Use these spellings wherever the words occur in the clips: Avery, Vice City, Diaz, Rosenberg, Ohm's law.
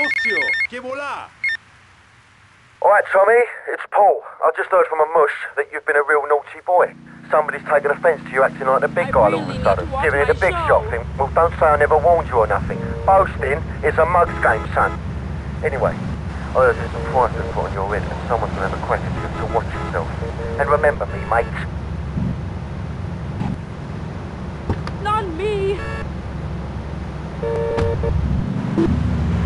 Socio, que vola! Alright, Tommy, it's Paul. I just heard from a mush that you've been a real naughty boy. Somebody's taken offence to you acting like the big guy all of a sudden, giving it a big shot thing. Well, don't say I never warned you or nothing. Boasting is a mug's game, son. Anyway, I heard there's a price to put on your head and someone's going to have a question to you, so watch yourself. And remember me, mate. Not me!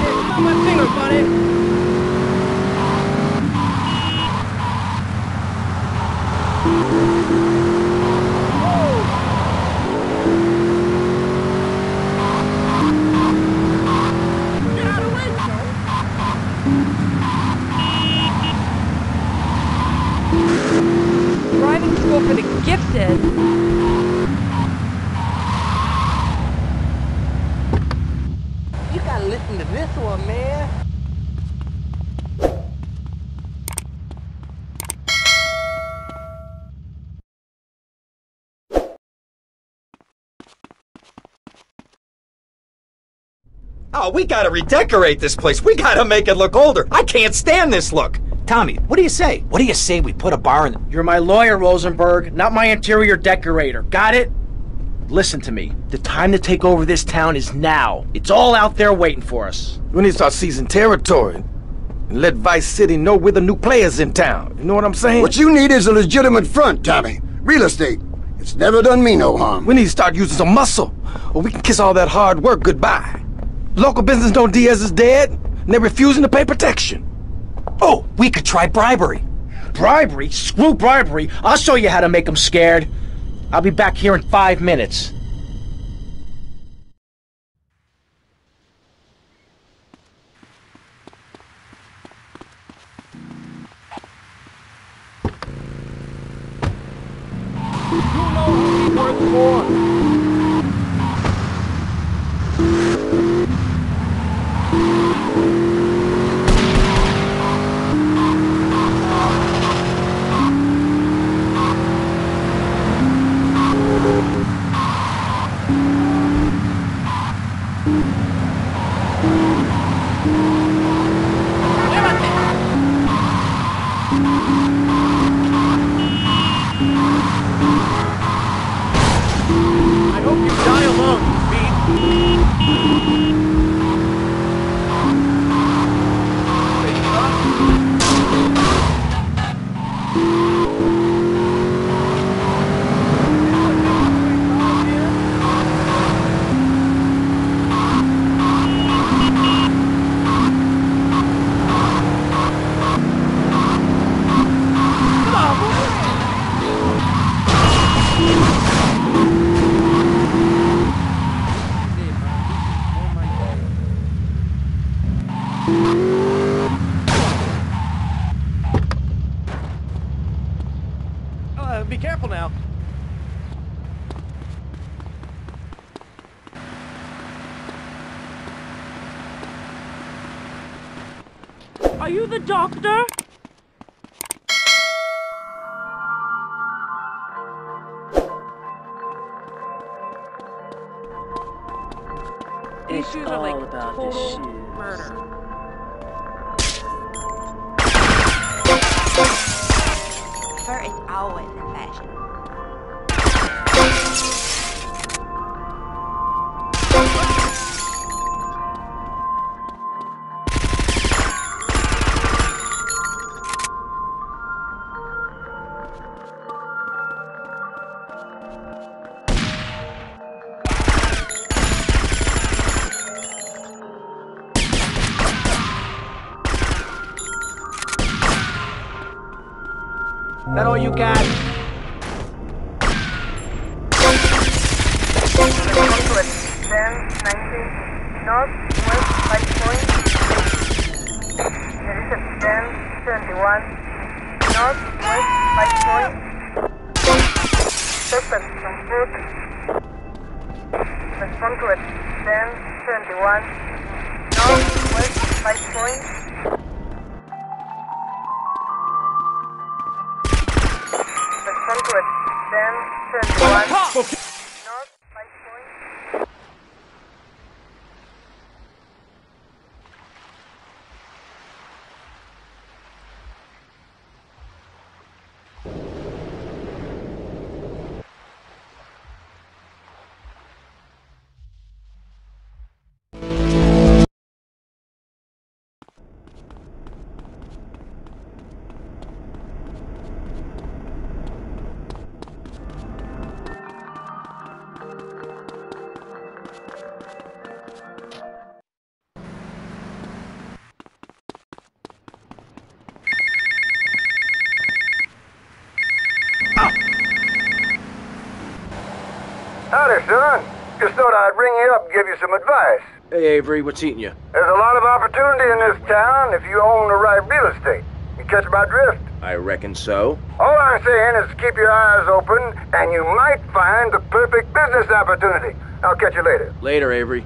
It's not my finger, buddy! Oh, we gotta redecorate this place. We gotta make it look older. I can't stand this look. Tommy, what do you say? What do you say we put a bar in? You're my lawyer, Rosenberg, not my interior decorator. Got it? Listen to me. The time to take over this town is now. It's all out there waiting for us. We need to start seizing territory and let Vice City know we're the new players in town. You know what I'm saying? What you need is a legitimate front, Tommy. Real estate. It's never done me no harm. We need to start using some muscle, or we can kiss all that hard work goodbye. Local business know Diaz is dead, and they're refusing to pay protection. Oh, we could try bribery. Bribery? Screw bribery. I'll show you how to make them scared. I'll be back here in 5 minutes. You know who we work for. Are you the doctor? Issues are like total murder. Fur is always in fashion. That all you got? Northwest 5.71 Northwest 5.71 Northwest 5.71 Northwest 5.71 Then 31 north 5 point thought I'd ring you up and give you some advice. Hey, Avery, what's eating you? There's a lot of opportunity in this town if you own the right real estate. You catch my drift? I reckon so. All I'm saying is keep your eyes open, and you might find the perfect business opportunity. I'll catch you later. Later, Avery.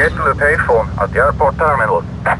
Get to the platform at the airport terminal.